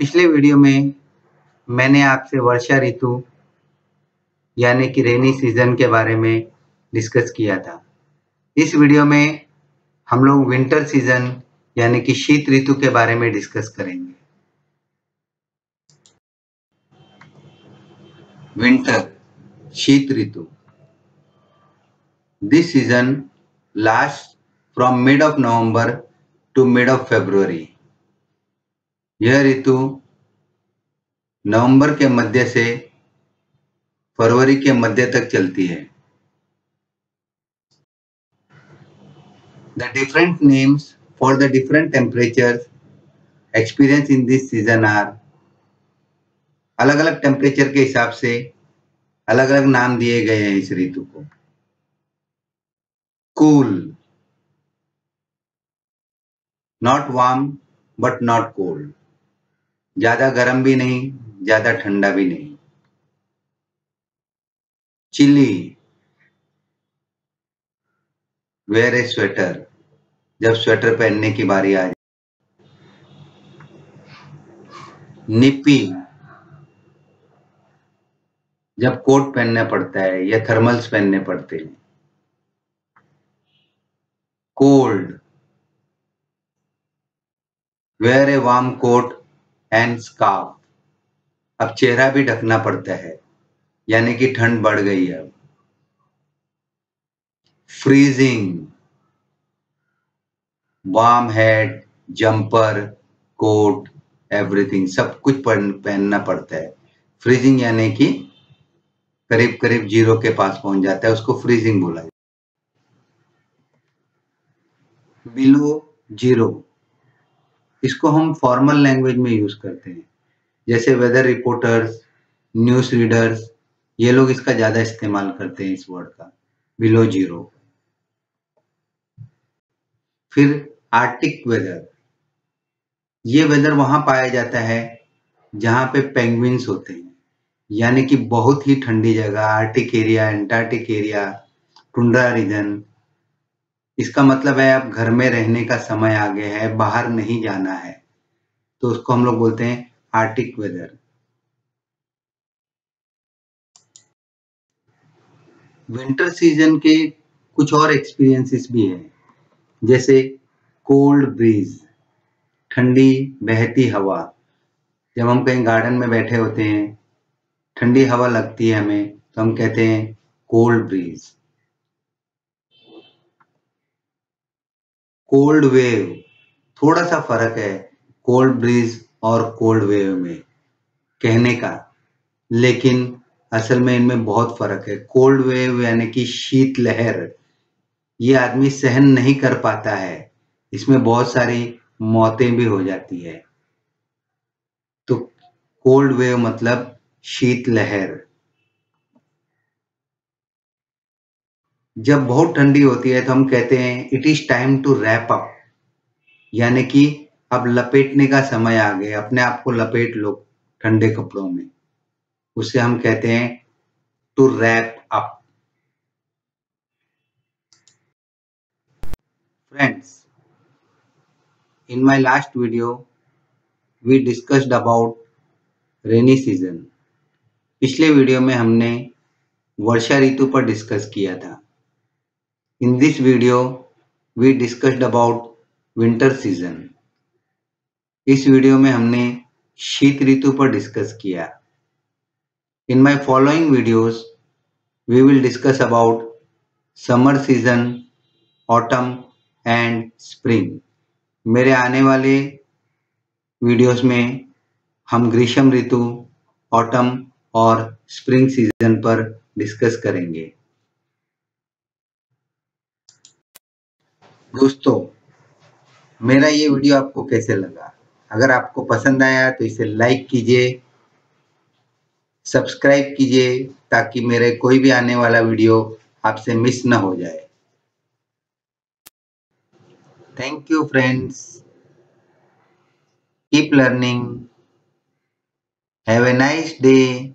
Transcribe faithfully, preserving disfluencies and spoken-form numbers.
पिछले वीडियो में मैंने आपसे वर्षा ऋतु यानी कि रेनी सीजन के बारे में डिस्कस किया था। इस वीडियो में हम लोग विंटर सीजन यानी कि शीत ऋतु के बारे में डिस्कस करेंगे। विंटर, शीत ऋतु। This season last from mid of November to mid of February. यह ऋतु नवंबर के मध्य से फरवरी के मध्य तक चलती है। The different names for the different temperatures experienced in this season are, अलग अलग टेम्परेचर के हिसाब से अलग अलग नाम दिए गए हैं इस ऋतु को। Cool, not warm but not cold, ज्यादा गर्म भी नहीं ज्यादा ठंडा भी नहीं। चिली, वेयर ए स्वेटर, जब स्वेटर पहनने की बारी आ जाए। निपी, जब कोट पहनना पड़ता है या थर्मल्स पहनने पड़ते हैं। Cold, wear a warm coat and scarf, अब चेहरा भी ढकना पड़ता है यानी कि ठंड बढ़ गई है अब। Freezing, warm head, jumper, coat, everything, सब कुछ पहनना पड़ता है। फ्रीजिंग यानी कि करीब करीब जीरो के पास पहुंच जाता है, उसको फ्रीजिंग बोला जाता है। बिलो जीरो, इसको हम फॉर्मल लैंग्वेज में यूज करते हैं, जैसे वेदर रिपोर्टर्स, न्यूज रीडर्स, ये लोग इसका ज्यादा इस्तेमाल करते हैं इस वर्ड का, बिलो जीरो। फिर आर्टिक वेदर, ये वेदर वहां पाया जाता है जहां पे पेंगुइन्स होते हैं, यानी कि बहुत ही ठंडी जगह, arctic area, antarctic area, tundra region. इसका मतलब है आप घर में रहने का समय आ गया है, बाहर नहीं जाना है, तो उसको हम लोग बोलते हैं आर्टिक वेदर। विंटर सीजन के कुछ और एक्सपीरियंसेस भी हैं, जैसे कोल्ड ब्रीज, ठंडी बहती हवा। जब हम कहीं गार्डन में बैठे होते हैं, ठंडी हवा लगती है हमें, तो हम कहते हैं कोल्ड ब्रीज। कोल्ड वेव, थोड़ा सा फर्क है कोल्ड ब्रीज और कोल्ड वेव में कहने का, लेकिन असल में इनमें बहुत फर्क है। कोल्ड वेव यानी कि शीत लहर, ये आदमी सहन नहीं कर पाता है, इसमें बहुत सारी मौतें भी हो जाती है। तो कोल्ड वेव मतलब शीत लहर। जब बहुत ठंडी होती है तो हम कहते हैं it is time to wrap up, यानी कि अब लपेटने का समय आ गया, अपने आप को लपेट लो ठंडे कपड़ों में, उसे हम कहते हैं to wrap up. Friends, in my last video we discussed about rainy season. पिछले वीडियो में हमने वर्षा ऋतु पर डिस्कस किया था। In this video we discussed about winter season. इस वीडियो में हमने शीत ऋतु पर डिस्कस किया। In my following videos we will discuss about summer season, autumn and spring. मेरे आने वाले वीडियोस में हम ग्रीष्म ऋतु, ऑटम और स्प्रिंग सीजन पर डिस्कस करेंगे। दोस्तों, मेरा ये वीडियो आपको कैसे लगा? अगर आपको पसंद आया तो इसे लाइक कीजिए, सब्सक्राइब कीजिए, ताकि मेरे कोई भी आने वाला वीडियो आपसे मिस ना हो जाए। Thank you friends, keep learning, have a nice day.